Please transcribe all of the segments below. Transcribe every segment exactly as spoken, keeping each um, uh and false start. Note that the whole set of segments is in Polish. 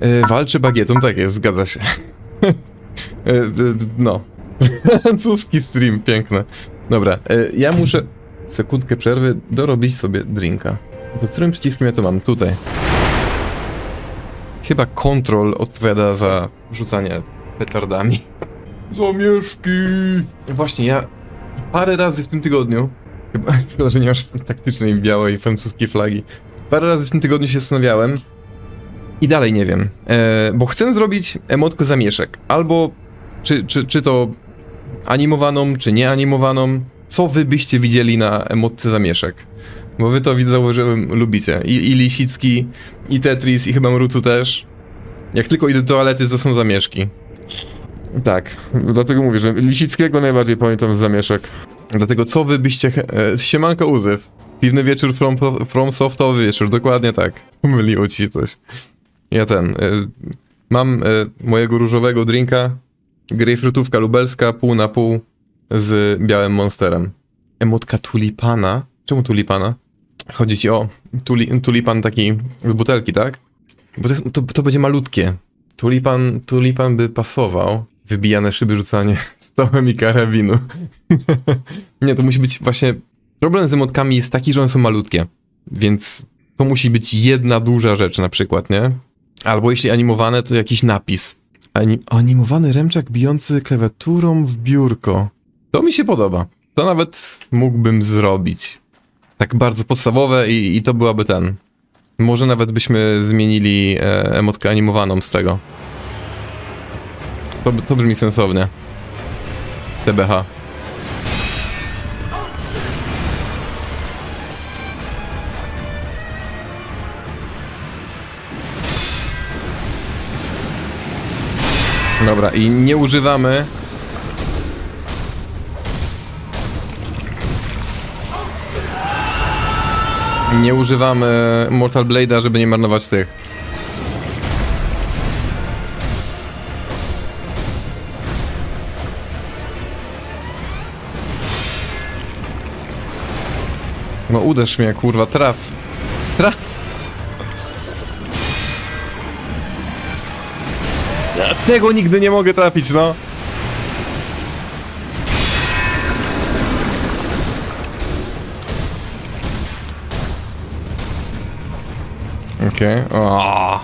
E, walczy bagietą, tak jest, zgadza się. e, e, no. Francuski stream, piękne. Dobra, e, ja muszę sekundkę przerwy dorobić sobie drinka. Pod którym przyciskiem ja to mam? Tutaj. Chyba kontrol odpowiada za rzucanie petardami. Zamieszki! Właśnie, ja parę razy w tym tygodniu, chyba, chyba że nie masz taktycznej białej francuskiej flagi, parę razy w tym tygodniu się zastanawiałem i dalej nie wiem, e, bo chcę zrobić emotkę zamieszek, albo czy, czy, czy to animowaną, czy nieanimowaną, co wy byście widzieli na emotce zamieszek? Bo wy to, widzę, zauważyłem, lubicie. I, i Lisicki, i Tetris, i chyba Mrucu też. Jak tylko idę do toalety, to są zamieszki. Tak, dlatego mówię, że Lisickiego najbardziej pamiętam z zamieszek. Dlatego co wy byście... E, siemanko Uzyw. Piwny wieczór from, from softowy wieczór, dokładnie tak. Pomyliło ci coś. Ja ten... E, mam e, mojego różowego drinka. Grejpfrutówka lubelska, pół na pół z białym monsterem. Emotka tulipana? Czemu tulipana? Chodzi ci o tuli, tulipan taki z butelki, tak? Bo to, jest, to, to będzie malutkie. Tulipan, tulipan by pasował. Wybijane szyby, rzucanie stołem i karabinu. Nie, to musi być właśnie... Problem z emotkami jest taki, że one są malutkie. Więc to musi być jedna duża rzecz na przykład, nie? Albo jeśli animowane, to jakiś napis. Ani, animowany Remczak bijący klawiaturą w biurko. To mi się podoba. To nawet mógłbym zrobić. Tak bardzo podstawowe i, i to byłaby ten. Może nawet byśmy zmienili e, emotkę animowaną z tego. To, to brzmi sensownie. T B H. Dobra, i nie używamy... Nie używamy Mortal Blade'a, żeby nie marnować tych. No uderz mnie, kurwa, traf. Traf! Ja tego nigdy nie mogę trafić, no! Okej, okay. O.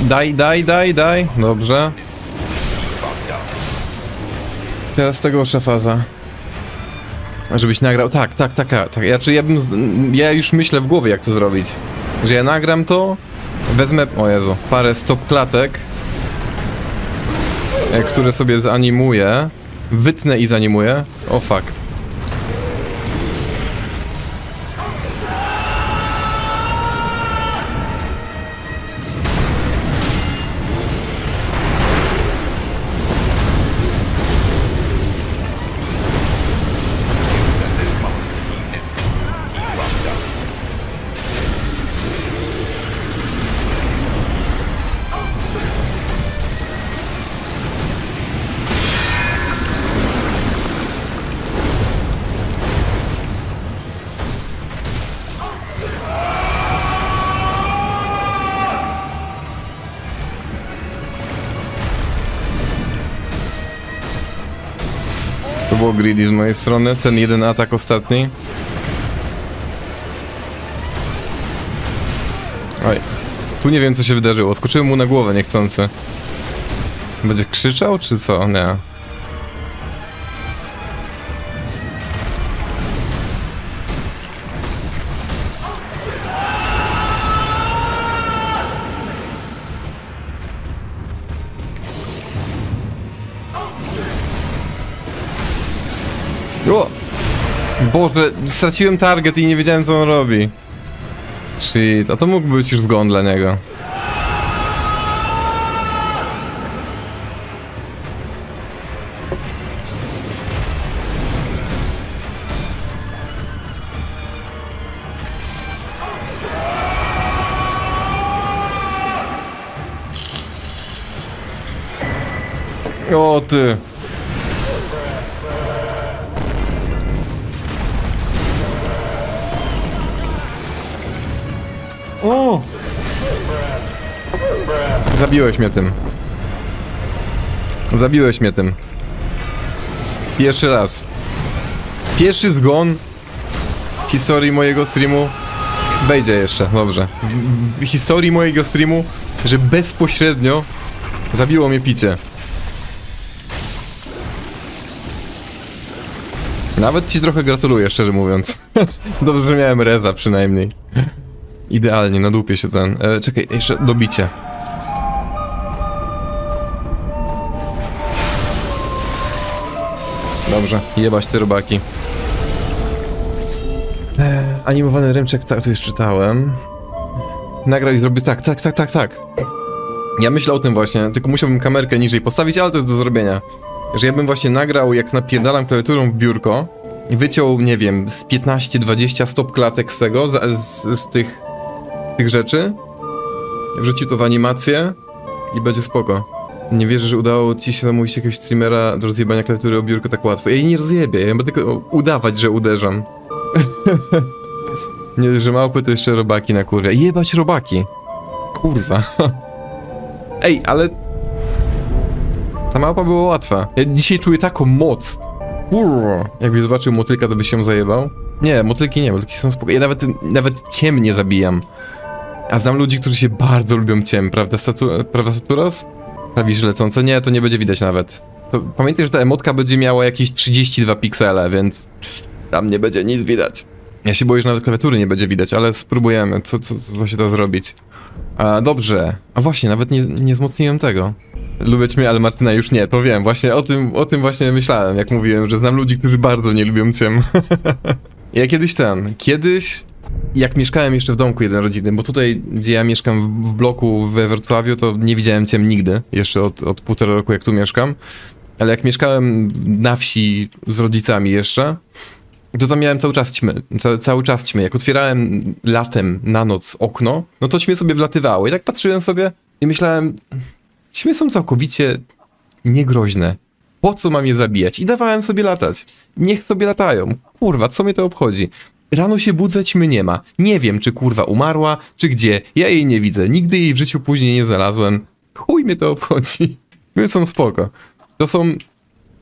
Daj, daj, daj, daj, dobrze. Teraz tego szafaza. Żebyś nagrał, tak, tak, tak, tak. Ja, czy ja, bym, ja już myślę w głowie, jak to zrobić. Że ja nagram to, wezmę, o Jezu, parę stop klatek, które sobie zanimuję. Wytnę i zanimuję. O fuck. Było greedy z mojej strony, ten jeden atak ostatni. Oj, tu nie wiem, co się wydarzyło, skoczyłem mu na głowę niechcący. Będzie krzyczał, czy co? Nie. Boże, straciłem target i nie wiedziałem, co on robi. Shit, a to mógł być już zgon dla niego. O ty. O! Zabiłeś mnie tym. Zabiłeś mnie tym. Pierwszy raz. Pierwszy zgon w historii mojego streamu. Wejdzie jeszcze, dobrze. W, w historii mojego streamu, że bezpośrednio zabiło mnie picie. Nawet ci trochę gratuluję, szczerze mówiąc. Dobrze, że miałem reza przynajmniej. Idealnie, na dupie się ten... E, czekaj, jeszcze dobicie. Dobrze, jebać te robaki. E, animowany Remczek, tak, to już czytałem. Nagrał i zrobię tak, tak, tak, tak, tak. Ja myślę o tym właśnie, tylko musiałbym kamerkę niżej postawić, ale to jest do zrobienia. Że ja bym właśnie nagrał, jak napierdalam klawiaturą w biurko i wyciął, nie wiem, z piętnaście dwadzieścia stop klatek z tego, z, z, z tych, tych rzeczy. Wrzucił to w animację i będzie spoko. Nie wierzę, że udało ci się zamówić jakiegoś streamera do rozjebania klawiatury o biurko tak łatwo. Ja jej nie rozjebię, ja będę tylko udawać, że uderzam. Nie, że małpy to jeszcze robaki na kurwa. Jebać robaki. Kurwa. Ej, ale... Ta małpa była łatwa. Ja dzisiaj czuję taką moc. Kurwa. Jakbyś zobaczył motylka, to byś się zajebał? Nie, motylki nie, motylki są spokojne. Ja nawet, nawet ciem nie zabijam. A znam ludzi, którzy się bardzo lubią ciem, prawda, Statu prawda Saturas? Klawisze lecące? Nie, to nie będzie widać nawet. To pamiętaj, że ta emotka będzie miała jakieś trzydzieści dwa piksele, więc tam nie będzie nic widać. Ja się boję, że nawet klawiatury nie będzie widać, ale spróbujemy, co, co, co się da zrobić. A, dobrze. A właśnie, nawet nie, nie wzmocniłem tego. Lubię cię, ale Martyna już nie, to wiem, właśnie o tym, o tym właśnie myślałem, jak mówiłem, że znam ludzi, którzy bardzo nie lubią ciem. Ja kiedyś ten, kiedyś, jak mieszkałem jeszcze w domku jednorodzinnym, bo tutaj, gdzie ja mieszkam w bloku we Wrocławiu, to nie widziałem ciem nigdy, jeszcze od, od półtora roku, jak tu mieszkam, ale jak mieszkałem na wsi z rodzicami jeszcze, to tam miałem cały czas ćmy, Ca cały czas ćmy, jak otwierałem latem na noc okno, no to ćmy sobie wlatywały i tak patrzyłem sobie i myślałem... Ćmy są całkowicie niegroźne. Po co mam je zabijać? I dawałem sobie latać. Niech sobie latają. Kurwa, co mnie to obchodzi? Rano się budzę, ćmy nie ma. Nie wiem, czy kurwa umarła, czy gdzie. Ja jej nie widzę. Nigdy jej w życiu później nie znalazłem. Chuj mnie to obchodzi. Ćmy są spoko. To są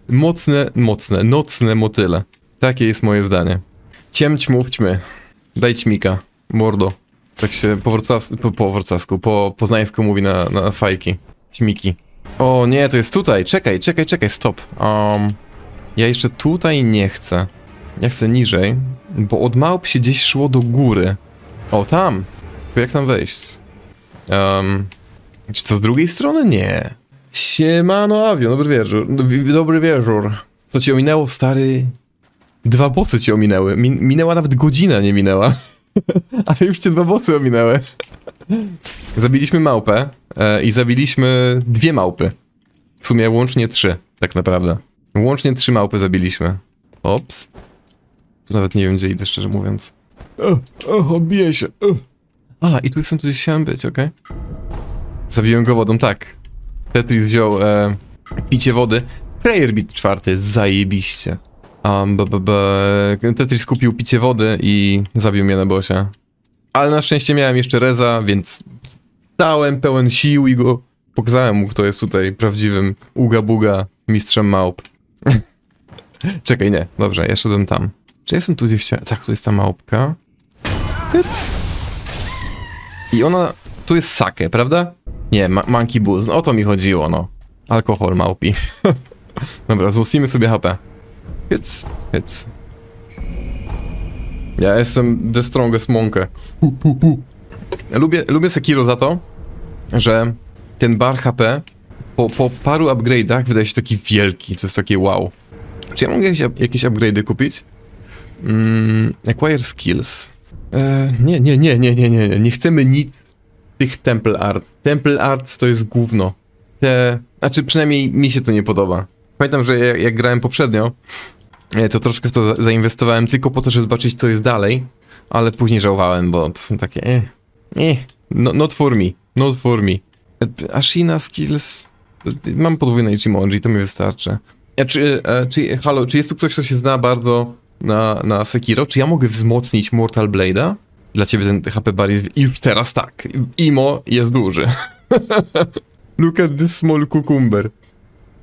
mocne, mocne, nocne motyle. Takie jest moje zdanie. Ciem ćmów ćmy. Daj ćmika. Mordo. Tak się po wrocławsku, po, po, wrocławsku, po poznańsku mówi na, na fajki. Ćmiki. O nie, to jest tutaj. Czekaj, czekaj, czekaj, stop. Um, ja jeszcze tutaj nie chcę. Ja chcę niżej, bo od małp się gdzieś szło do góry. O, tam. Tylko jak tam wejść? Um, czy to z drugiej strony? Nie. Siemano, Avio, dobry wieczór. Dobry wieczór. Co ci ominęło, stary? Dwa bossy ci ominęły. Min minęła nawet godzina, nie minęła. Ale już cię dwa bossy ominęły. Zabiliśmy małpę. I zabiliśmy dwie małpy. W sumie łącznie trzy, tak naprawdę. Łącznie trzy małpy zabiliśmy. Ops. Tu nawet nie wiem, gdzie idę, szczerze mówiąc. O, o, obiję się. O. A, i tu jestem, tu gdzieś chciałem być, okej. Okay. Zabiłem go wodą, tak. Tetris wziął e, picie wody. Prayer Beat czwarty, zajebiście. Um, b, b, b. Tetris kupił picie wody i zabił mnie na bosie. Ale na szczęście miałem jeszcze reza, więc... Dałem pełen sił i go... Pokazałem mu, kto jest tutaj prawdziwym uga-buga mistrzem małp. Czekaj, nie. Dobrze, ja szedłem tam. Czy jestem tu gdzieś... Tak, tu jest ta małpka. Hyc. I ona... Tu jest sake, prawda? Nie, ma monkey booze. No, o to mi chodziło, no. Alkohol małpi. Dobra, złosimy sobie H P. Hyc, hyc. Ja jestem the strongest monkey. Hu, hu, hu. Lubię, lubię Sekiro za to, że ten bar H P po, po paru upgrade'ach wydaje się taki wielki, to jest takie wow. Czy ja mogę jakieś, jakieś upgrade'y kupić? Mm, acquire skills. Eee, nie, nie, nie, nie, nie, nie, nie chcemy nic tych temple art. Temple art to jest gówno. Te, znaczy przynajmniej mi się to nie podoba. Pamiętam, że jak, jak grałem poprzednio, to troszkę w to za, zainwestowałem tylko po to, żeby zobaczyć, co jest dalej, ale później żałowałem, bo to są takie... Eh. Nie, no, not for me, not for me. Ashina skills... Mam podwójne Ichimonji, to mi wystarczy. A czy, a, czy, halo, czy jest tu ktoś, kto się zna bardzo na, na Sekiro? Czy ja mogę wzmocnić Mortal Blade'a? dla ciebie ten H P bar jest... Już teraz tak. Imo jest duży. Look at this small cucumber.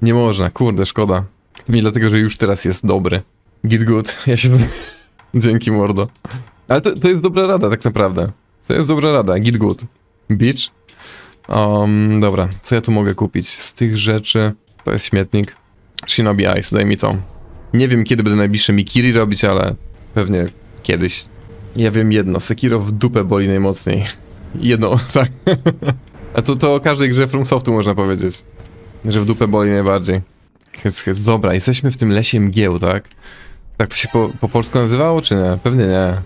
Nie można, kurde, szkoda. Pewnie dlatego, że już teraz jest dobry. Git good. Ja się... Dzięki, mordo. Ale to, to jest dobra rada, tak naprawdę. To jest dobra rada. Git good. Bitch. Um, dobra, co ja tu mogę kupić? Z tych rzeczy... To jest śmietnik. Shinobi Ice, daj mi to. Nie wiem, kiedy będę najbliższe Mikiri robić, ale... Pewnie kiedyś. Ja wiem jedno, Sekiro w dupę boli najmocniej. Jedno, tak. A to, to o każdej grze From Softu można powiedzieć. Że w dupę boli najbardziej. Dobra, jesteśmy w tym lesie mgieł, tak? Tak to się po, po polsku nazywało, czy nie? Pewnie nie.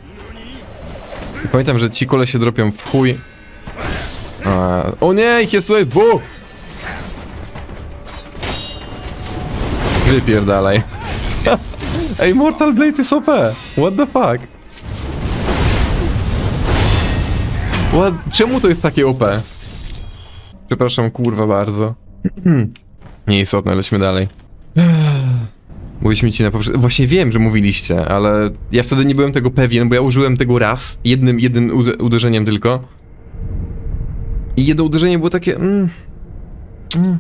I pamiętam, że ci kole się dropią w chuj. A, o nie, ich jest tutaj dwóch! Wypierdalaj. Ej, Mortal Blade jest O P! What the fuck? What? Czemu to jest takie O P? Przepraszam, kurwa, bardzo. Nieistotne, lećmy dalej. Mówiliśmy ci na poprzednim... Właśnie wiem, że mówiliście, ale... Ja wtedy nie byłem tego pewien, bo ja użyłem tego raz. Jednym, jednym uderzeniem tylko. I jedno uderzenie było takie... Mm, mm,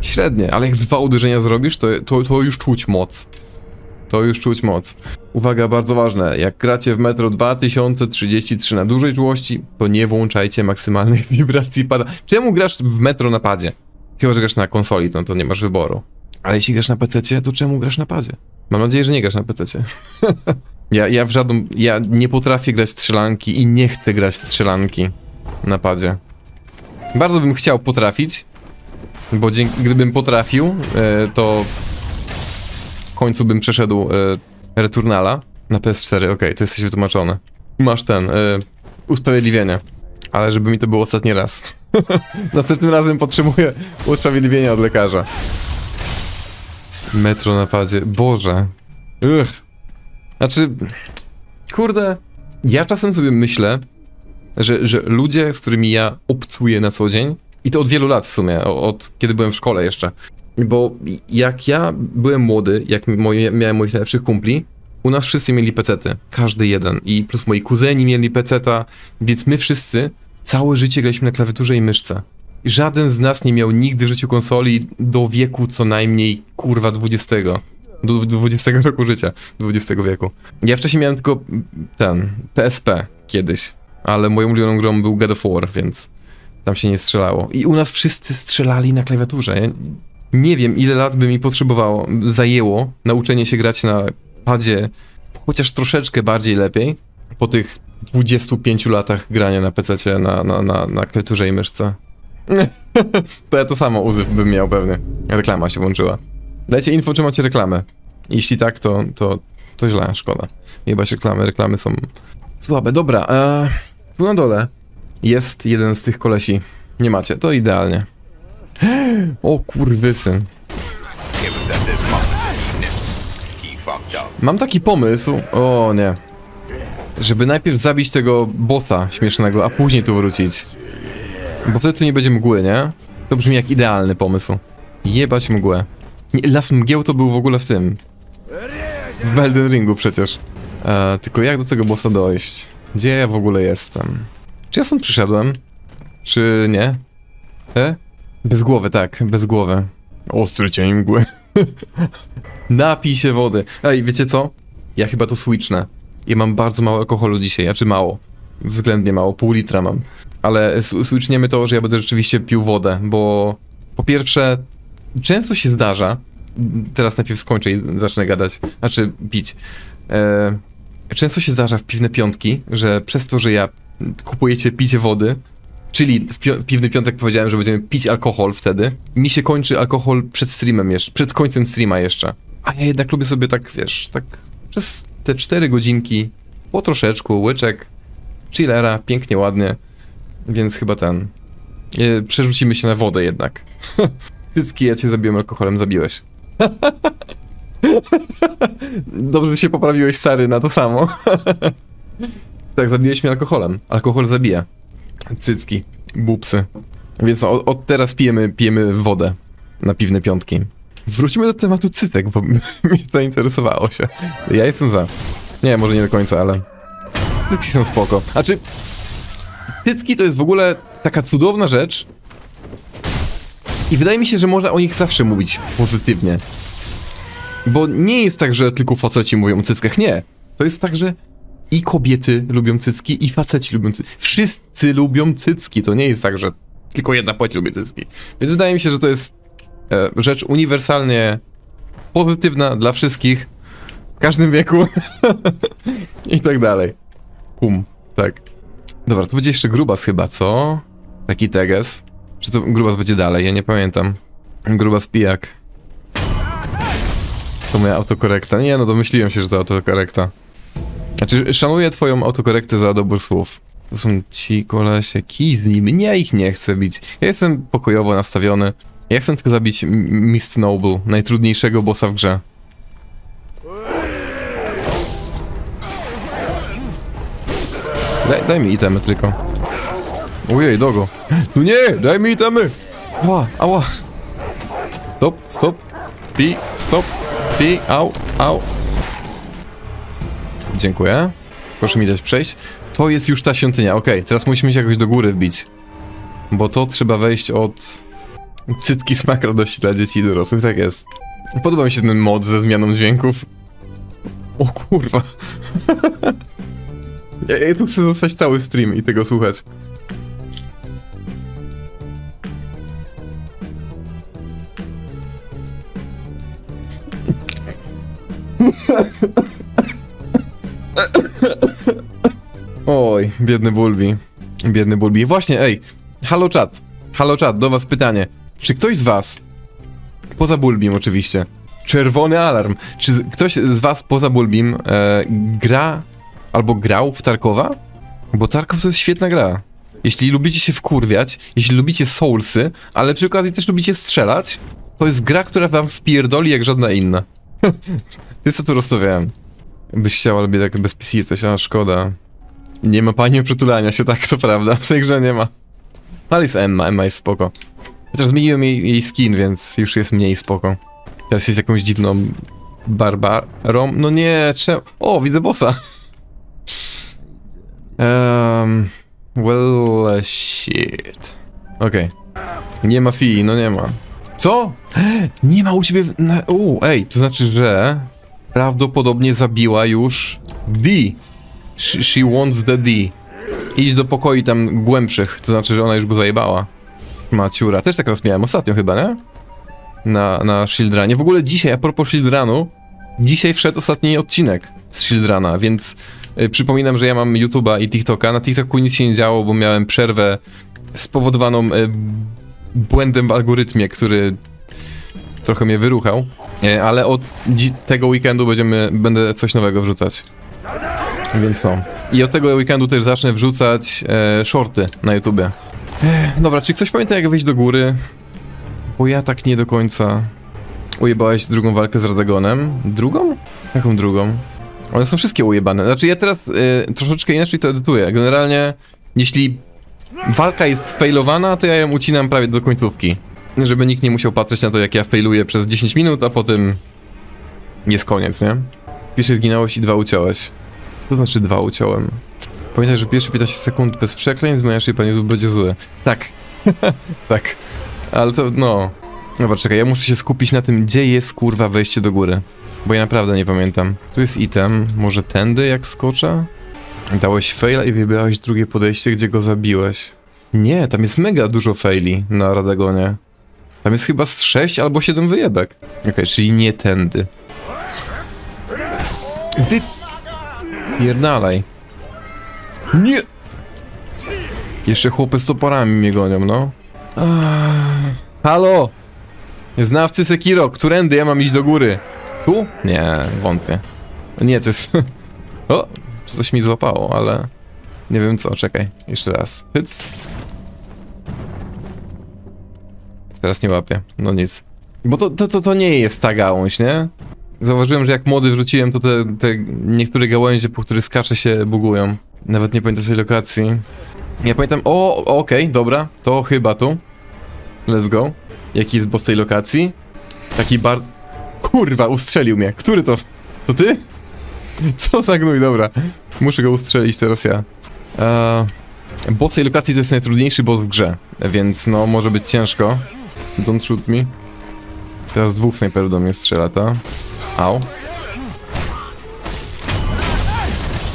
średnie, ale jak dwa uderzenia zrobisz, to, to, to już czuć moc. To już czuć moc. Uwaga, bardzo ważne. Jak gracie w Metro dwa tysiące trzydzieści trzy na dużej czułości, to nie włączajcie maksymalnych wibracji pada. Czemu grasz w Metro na padzie? Chyba, że grasz na konsoli, to, to nie masz wyboru. Ale jeśli grasz na pececie, to czemu grasz na padzie? Mam nadzieję, że nie grasz na pececie. ja, ja w żadnym... Ja nie potrafię grać strzelanki i nie chcę grać strzelanki na padzie. Bardzo bym chciał potrafić, bo dzięki, gdybym potrafił, yy, to... W końcu bym przeszedł y, Returnala na P S cztery, okej, okay, to jesteś wytłumaczony. Masz ten, y, usprawiedliwienie. Ale żeby mi to było ostatni raz. Następnym razem potrzebuję usprawiedliwienia od lekarza. Metro na padzie, boże. Ugh. Znaczy, kurde, ja czasem sobie myślę, że, że ludzie, z którymi ja obcuję na co dzień, i to od wielu lat w sumie, od, od kiedy byłem w szkole jeszcze, bo jak ja byłem młody, jak moje, miałem moich najlepszych kumpli, u nas wszyscy mieli pecety, każdy jeden, i plus moi kuzyni mieli peceta, więc my wszyscy całe życie graliśmy na klawiaturze i myszce. Żaden z nas nie miał nigdy w życiu konsoli do wieku co najmniej, kurwa, dwudziestego. Do dwudziestego roku życia, dwudziestego wieku. Ja wcześniej miałem tylko ten, P S P kiedyś, ale moją ulubioną grą był God of War, więc tam się nie strzelało. I u nas wszyscy strzelali na klawiaturze. Ja nie wiem, ile lat by mi potrzebowało, zajęło nauczenie się grać na padzie, chociaż troszeczkę bardziej lepiej, po tych dwudziestu pięciu latach grania na pececie, na, na, na, na klawiaturze i myszce. To ja to samo używ bym miał pewnie. Reklama się włączyła. Dajcie info, czy macie reklamę. Jeśli tak, to, to, to źle, szkoda. Jebać reklamy, reklamy są słabe. Dobra, eee, tu na dole jest jeden z tych kolesi. Nie macie, to idealnie. O kurwysyn. Mam taki pomysł, o nie, żeby najpierw zabić tego bossa śmiesznego, a później tu wrócić. Bo wtedy tu nie będzie mgły, nie? To brzmi jak idealny pomysł. Jebać mgłę. Nie, las mgieł to był w ogóle w tym, w Elden Ringu przecież. E, tylko jak do tego bossa dojść? Gdzie ja w ogóle jestem? Czy ja stąd przyszedłem? Czy nie? E? Bez głowy, tak, bez głowy. Ostry cień mgły. Napij się wody. Ej, wiecie co? Ja chyba to switchnę. Ja mam bardzo mało alkoholu dzisiaj, a czy mało? Względnie mało, pół litra mam. Ale switchniemy to, że ja będę rzeczywiście pił wodę, bo... Po pierwsze, często się zdarza... Teraz najpierw skończę i zacznę gadać. Znaczy, pić. Eee, często się zdarza w Piwne Piątki, że przez to, że ja kupujecie picie wody... Czyli w, pi w Piwny Piątek powiedziałem, że będziemy pić alkohol wtedy. Mi się kończy alkohol przed streamem jeszcze, przed końcem streama jeszcze. A ja jednak lubię sobie tak, wiesz, tak przez te cztery godzinki, po troszeczku, łyczek, chillera, pięknie, ładnie. Więc chyba ten... Yy, przerzucimy się na wodę jednak. Cycki, ja cię zabiłem alkoholem, zabiłeś. Dobrze, że się poprawiłeś, stary, na to samo. Tak, zabiłeś mnie alkoholem. Alkohol zabija. Cycki, bupsy. Więc od, od teraz pijemy, pijemy wodę na Piwne Piątki. Wróćmy do tematu cycek, bo mnie to interesowało się. Ja jestem za. Nie, może nie do końca, ale... cycki są spoko. Znaczy, cycki to jest w ogóle taka cudowna rzecz. I wydaje mi się, że można o nich zawsze mówić pozytywnie. Bo nie jest tak, że tylko faceci mówią o cyckach, nie. To jest tak, że i kobiety lubią cycki, i faceci lubią cycki. Wszyscy lubią cycki, to nie jest tak, że tylko jedna płeć lubi cycki. Więc wydaje mi się, że to jest e, rzecz uniwersalnie pozytywna dla wszystkich. W każdym wieku. I tak dalej. Kum, tak. Dobra, to będzie jeszcze grubas chyba, co? Taki teges. Czy to grubas będzie dalej? Ja nie pamiętam. Grubas pijak. To moja autokorekta. Nie no, domyśliłem się, że to autokorekta. Znaczy, szanuję twoją autokorektę za dobór słów. To są ci kolesie, kij z nim. Ja ich nie chcę bić. Ja jestem pokojowo nastawiony. Ja chcę tylko zabić Mist Noble, najtrudniejszego bossa w grze. Daj, daj mi itemy tylko. Ojej, dogo. No nie, daj mi itemy! Ała, ała. Stop, stop. Pi, stop. Pi, au, au. Dziękuję. Proszę mi dać przejść. To jest już ta świątynia, okej. Okay, teraz musimy się jakoś do góry wbić. Bo to trzeba wejść od... Cytki smak radości dla dzieci i dorosłych, tak jest. Podoba mi się ten mod ze zmianą dźwięków. O kurwa. ja, ja tu chcę zostać cały stream i tego słuchać. Oj, biedny Bulbi. Biedny Bulbi. Właśnie, ej. Halo czat. Halo czat, do was pytanie. Czy ktoś z was, poza Bulbim oczywiście, czerwony alarm, czy z, ktoś z was poza Bulbim e, gra albo grał w Tarkowa? Bo Tarkov to jest świetna gra. Jeśli lubicie się wkurwiać, jeśli lubicie soulsy, ale przy okazji też lubicie strzelać, to jest gra, która wam wpierdoli jak żadna inna. Ty co tu rozstawiałem? Byś chciał, ale tak bez P C coś, a szkoda. Nie ma pani przytulania się, tak to prawda, w tej grze nie ma. Ale jest Emma, Emma jest spoko. Chociaż zmieniłem jej, jej skin, więc już jest mniej spoko. Teraz jest jakąś dziwną barbarą. No nie, czemu? O, widzę bossa. Um, well, shit. Okej. Okay. Nie ma fii, no nie ma. Co? Nie ma u ciebie... Na... Uuu, ej, to znaczy, że... Prawdopodobnie zabiła już... D. She, she wants the D. Idź do pokoi tam głębszych, to znaczy, że ona już go zajebała. Maciura. Też tak rozmiałem ostatnio chyba, nie? Na, na Shieldranie. W ogóle dzisiaj, a propos Shieldranu, dzisiaj wszedł ostatni odcinek z Shieldrana, więc y, przypominam, że ja mam YouTube'a i TikToka. Na TikToku nic się nie działo, bo miałem przerwę spowodowaną y, błędem w algorytmie, który trochę mnie wyruchał. Y, ale od tego weekendu będziemy, będę coś nowego wrzucać. Więc no. I od tego weekendu też zacznę wrzucać e, shorty na YouTubie. Ech, dobra, czy ktoś pamięta jak wejść do góry? Bo ja tak nie do końca... Ujebałeś drugą walkę z Radagonem. Drugą? Jaką drugą? One są wszystkie ujebane. Znaczy ja teraz e, troszeczkę inaczej to edytuję. Generalnie, jeśli walka jest failowana, to ja ją ucinam prawie do końcówki. Żeby nikt nie musiał patrzeć na to, jak ja failuję przez dziesięć minut, a potem... Jest koniec, nie? Pierwszy zginąłeś i dwa uciąłeś. To znaczy dwa uciąłem. Pamiętaj, że pierwsze piętnaście sekund bez przekleństw, moja szyba YouTube będzie zły. Tak. tak. Ale to, no... Dobra, czekaj, ja muszę się skupić na tym, gdzie jest, kurwa, wejście do góry. Bo ja naprawdę nie pamiętam. Tu jest item. Może tędy, jak skoczę? Dałeś faila i wybrałeś drugie podejście, gdzie go zabiłeś. Nie, tam jest mega dużo faili na Radagonie. Tam jest chyba z sześć albo siedem wyjebek. Okej, okay, czyli nie tędy. Ty... Pierdalaj. Nie! Jeszcze chłopy z toporami mnie gonią, no. Aaaa. Halo! Znawcy Sekiro, którędy ja mam iść do góry? Tu? Nie, wątpię. Nie, to jest... O! Coś mi złapało, ale... Nie wiem co, czekaj. Jeszcze raz. Hyc. Teraz nie łapię. No nic. Bo to, to, to, to nie jest ta gałąź, nie? Zauważyłem, że jak młody wróciłem, to te, te niektóre gałęzie, po których skacze, się bugują. Nawet nie pamiętam tej lokacji. Ja pamiętam... O, okej, okay, dobra. To chyba tu. Let's go. Jaki jest boss tej lokacji? Taki bar... Kurwa, ustrzelił mnie. Który to... To ty? Co za gnój, dobra. Muszę go ustrzelić teraz ja. Eee, boss tej lokacji to jest najtrudniejszy boss w grze, więc no może być ciężko. Don't shoot me. Teraz dwóch snajperów do mnie strzela, ta. Au.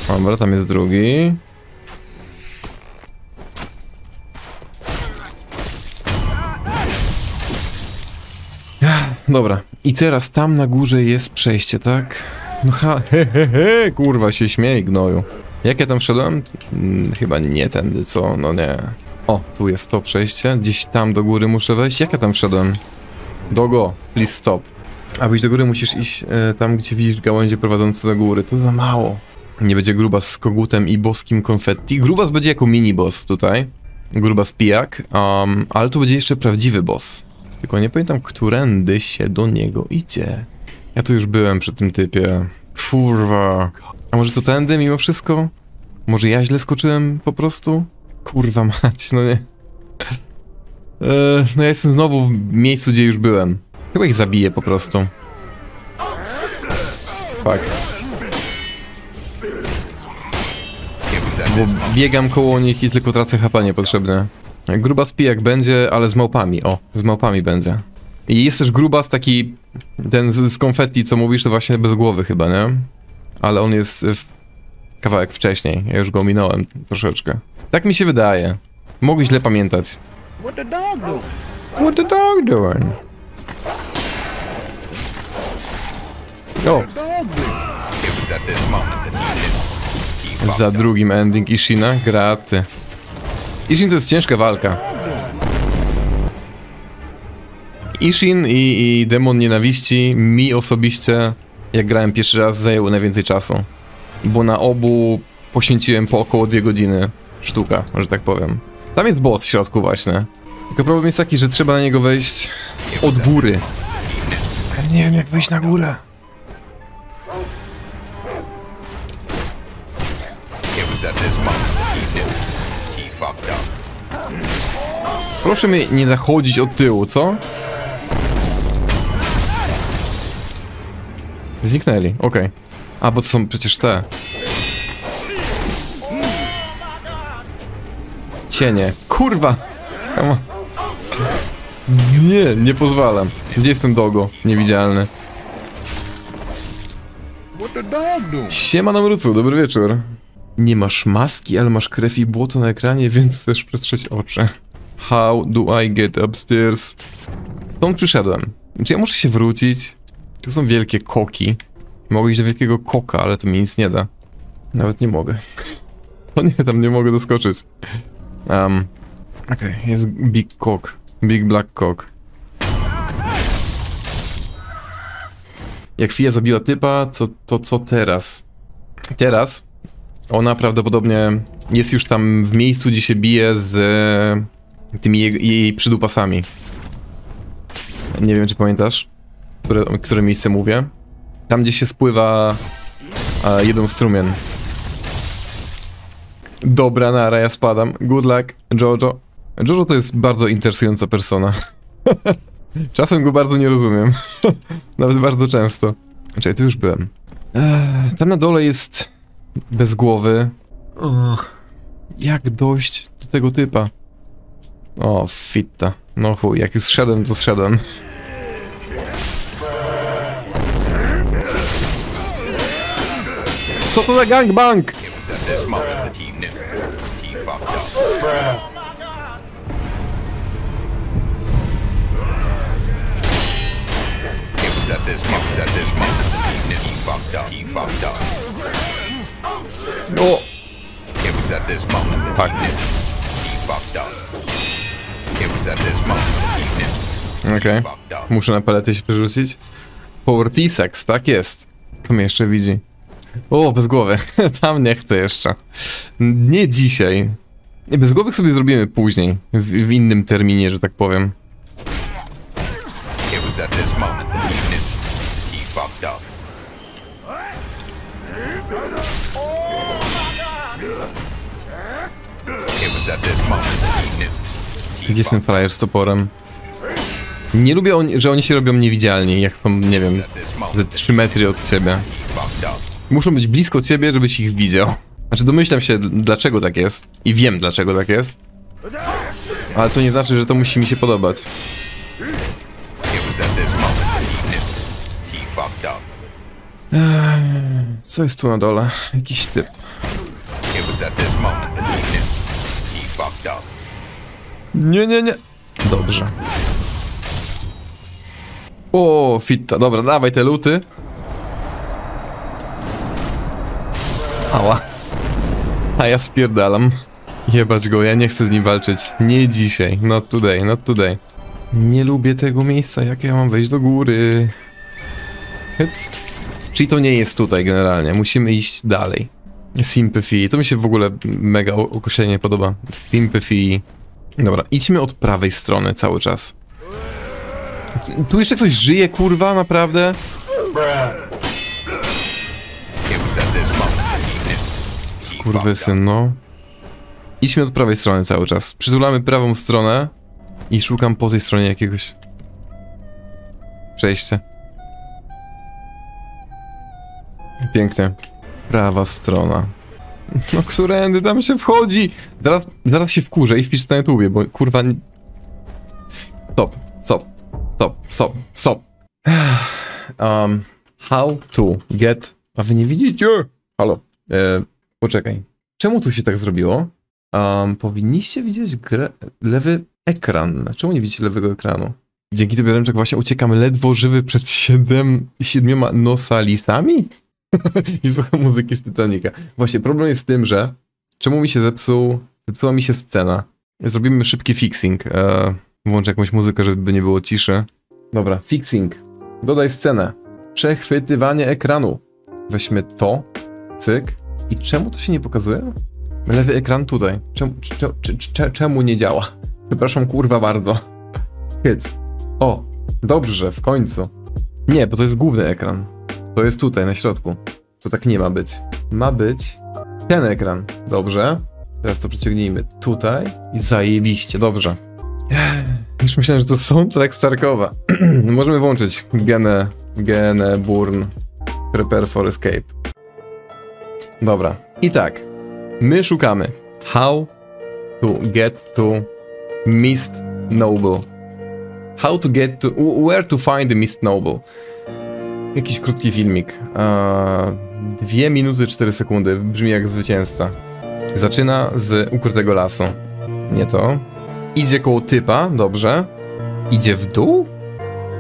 Dobra, tam jest drugi. Dobra, i teraz tam na górze jest przejście, tak? No ha, he, he, he, kurwa się śmiej, gnoju. Jak ja tam wszedłem? Hmm, chyba nie tędy, co? No nie. O, tu jest to przejście, gdzieś tam do góry muszę wejść. Jak ja tam wszedłem? Dogo, please stop. Aby iść do góry musisz iść e, tam, gdzie widzisz gałęzie prowadzące do góry, to za mało. Nie będzie Grubas z kogutem i boskim konfetti. Grubas będzie jako mini-boss tutaj. Grubas pijak, um, ale tu będzie jeszcze prawdziwy boss. Tylko nie pamiętam, którędy się do niego idzie. Ja tu już byłem przy tym typie. Kurwa. A może to tędy mimo wszystko? Może ja źle skoczyłem po prostu? Kurwa mać, no nie. Eee, no ja jestem znowu w miejscu, gdzie już byłem. Chyba ich zabiję po prostu. Fuck. Bo biegam koło nich i tylko tracę H P niepotrzebne. Grubas pijak będzie, ale z małpami, o, z małpami będzie. I jest też grubas taki, ten z, z konfetti, co mówisz, to właśnie bez głowy chyba, nie? Ale on jest w... kawałek wcześniej, ja już go ominąłem troszeczkę. Tak mi się wydaje. Mogę źle pamiętać. What the dog doing? What the dog doing? O! Za drugim ending Ishina, graty. Ishin to jest ciężka walka. Ishin i, i Demon Nienawiści mi osobiście, jak grałem pierwszy raz, zajęły najwięcej czasu. Bo na obu poświęciłem po około dwie godziny sztuka, że tak powiem. Tam jest boss w środku właśnie. Tylko problem jest taki, że trzeba na niego wejść od góry. Ja nie wiem, jak wejść na górę. Proszę mnie nie zachodzić od tyłu, co? Zniknęli, okej. Okay. A, bo to są przecież te... cienie. Kurwa! Nie, nie pozwalam. Gdzie jest ten dogo? Niewidzialny. Siema Namrucu, dobry wieczór. Nie masz maski, ale masz krew i błoto na ekranie, więc też przetrzeć oczy. How do I get upstairs? Stąd przyszedłem. Czy ja muszę się wrócić? Tu są wielkie koki. Mogę iść do wielkiego koka, ale to mi nic nie da. Nawet nie mogę. O nie, tam nie mogę doskoczyć. Um, Okej, okay, jest big cock. Big black cock. Jak Fia zabiła typa, co, to co teraz? Teraz? Ona prawdopodobnie jest już tam w miejscu, gdzie się bije z... tymi jej, jej przydupasami. Nie wiem, czy pamiętasz, które, które miejsce mówię. Tam, gdzie się spływa a, jeden strumien. Dobra, nara, ja spadam. Good luck, Jojo. Jojo to jest bardzo interesująca persona. Czasem go bardzo nie rozumiem. Nawet bardzo często. Czekaj, tu już byłem. Eee, tam na dole jest... bez głowy. Uch. Jak dojść do tego typa? O, fitta. No chuj, jak już zszedłem, to zszedłem. Co to za gangbang? O! Tak. Okej, okay. Muszę na paletę się przerzucić. Power T-Sex, tak jest. To mnie jeszcze widzi. O, bez głowy. Tam nie chcę jeszcze. Nie dzisiaj. Bez głowych sobie zrobimy później. W, w innym terminie, że tak powiem. Jestem frajer z toporem. Nie lubię, on, że oni się robią niewidzialni, jak są, nie wiem, ze trzy metry od ciebie. Muszą być blisko ciebie, żebyś ich widział. Znaczy domyślam się, dlaczego tak jest. I wiem, dlaczego tak jest. Ale to nie znaczy, że to musi mi się podobać. Co jest tu na dole? Jakiś typ. Nie, nie, nie. Dobrze. O, fitta. Dobra, dawaj te luty. Ała. A ja spierdalam. Jebać go, ja nie chcę z nim walczyć. Nie dzisiaj, not today, not today. Nie lubię tego miejsca, jak ja mam wejść do góry. Hyc. Czyli to nie jest tutaj generalnie, musimy iść dalej. Sympathy, to mi się w ogóle mega określenie podoba. Sympathy. Dobra, idźmy od prawej strony cały czas. Tu jeszcze ktoś żyje, kurwa, naprawdę? Skurwysyn, no. Idźmy od prawej strony cały czas. Przytulamy prawą stronę i szukam po tej stronie jakiegoś przejścia. Pięknie. Prawa strona. No którędy tam się wchodzi? Zaraz, zaraz się wkurzę i wpiszę to na YouTubie, bo kurwa... Stop, stop, stop, stop, stop. Um, how to get... A wy nie widzicie? Halo. E, poczekaj. Czemu tu się tak zrobiło? Um, powinniście widzieć grę... lewy ekran. Czemu nie widzicie lewego ekranu? Dzięki tobie, Remczak, właśnie uciekam ledwo żywy przed siedem... siedmioma nosalisami? I słucham muzyki z Titanica. Właśnie, problem jest z tym, że... Czemu mi się zepsuł... Zepsuła mi się scena. Zrobimy szybki fixing. Eee, włączę jakąś muzykę, żeby nie było ciszy. Dobra, fixing. Dodaj scenę. Przechwytywanie ekranu. Weźmy to. Cyk. I czemu to się nie pokazuje? Lewy ekran tutaj. Czemu, czemu, czemu, czemu nie działa? Przepraszam, kurwa, bardzo. Hyc. O, dobrze, w końcu. Nie, bo to jest główny ekran. To jest tutaj, na środku. To tak nie ma być. Ma być ten ekran. Dobrze. Teraz to przyciągnijmy tutaj. I zajebiście, dobrze. Już myślałem, że to soundtrack Starkowa. Możemy włączyć Gene... Gene Burn. Prepare for escape. Dobra. I tak. My szukamy. How to get to Mist Noble. How to get to... Where to find the Mist Noble. Jakiś krótki filmik. Eee, dwie minuty cztery sekundy. Brzmi jak zwycięzca. Zaczyna z ukrytego lasu. Nie to. Idzie koło typa. Dobrze. Idzie w dół?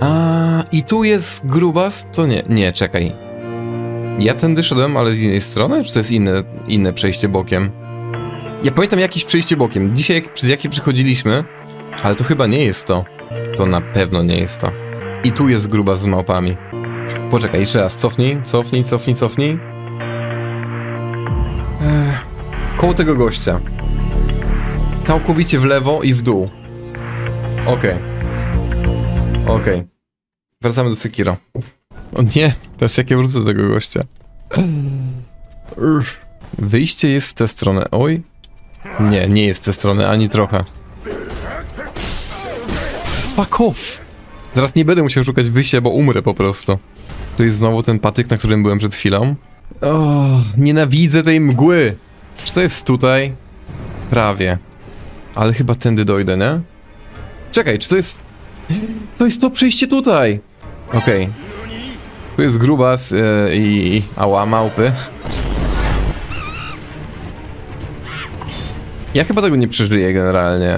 A i tu jest grubas? To nie. Nie, czekaj. Ja tędy szedłem, ale z innej strony? Czy to jest inne, inne przejście bokiem? Ja pamiętam jakieś przejście bokiem. Dzisiaj jak, przez jakie przechodziliśmy. Ale to chyba nie jest to. To na pewno nie jest to. I tu jest grubas z małpami. Poczekaj, jeszcze raz, cofnij, cofnij, cofnij, cofnij. Ech, koło tego gościa. Całkowicie w lewo i w dół. Okej. Okay. Okej. Okay. Wracamy do Sekiro. O nie, teraz jak ja wrócę do tego gościa. Ech. Wyjście jest w tę stronę, oj. Nie, nie jest w tę stronę, ani trochę. Fuck off! Zaraz nie będę musiał szukać wyjścia, bo umrę po prostu. To jest znowu ten patyk, na którym byłem przed chwilą. O, nienawidzę tej mgły. Czy to jest tutaj? Prawie. Ale chyba tędy dojdę, nie? Czekaj, czy to jest... To jest to przejście tutaj! Okej. Okay. Tu jest grubas yy, i... Ała, małpy. Ja chyba tego nie przeżyję generalnie.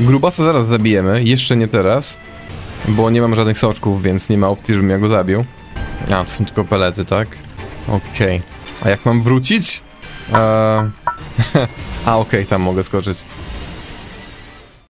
Grubasa zaraz zabijemy, jeszcze nie teraz. Bo nie mam żadnych soczków, więc nie ma opcji, żebym ja go zabił. A, to są tylko pelety, tak? Okej. Okay. A jak mam wrócić? Eee... A, okej, okay, tam mogę skoczyć.